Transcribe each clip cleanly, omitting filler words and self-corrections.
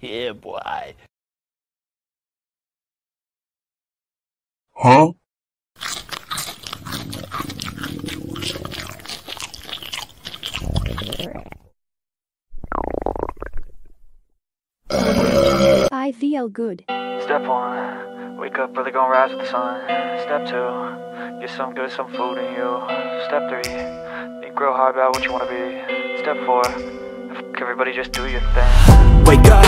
Yeah, boy. Huh? I feel good. Step 1. Wake up, really gonna rise with the sun. Step 2. Get some good, some food in you. Step 3. Think real hard about what you wanna be. Step 4. Everybody just do your thing. Wake up,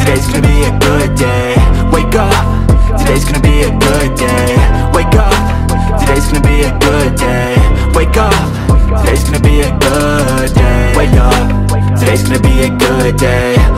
today's gonna be a good day. Wake up, today's gonna be a good day. Wake up, today's gonna be a good day. Wake up, today's gonna be a good day. Wake up, today's gonna be a good day.